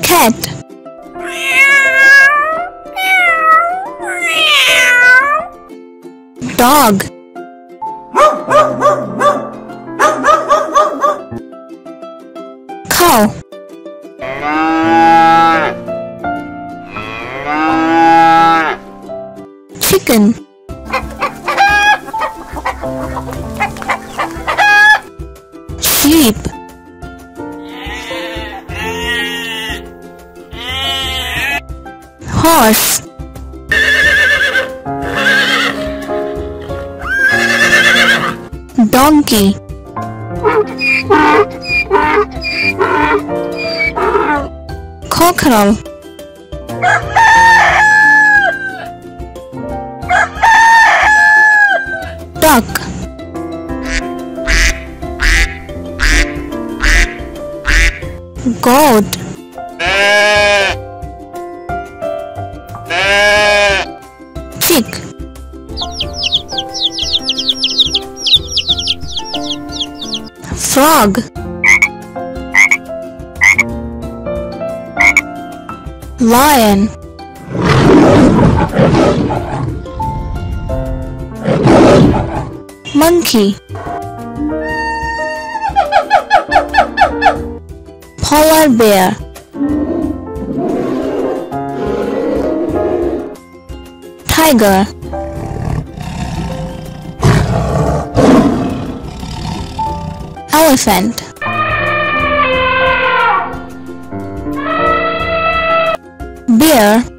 cat. Dog. Cow. Chicken. Sheep. Horse. Donkey. Cockerel. Duck. Goat. Chick. Frog. Lion. Monkey. Polar bear. Tiger. Elephant. Bear.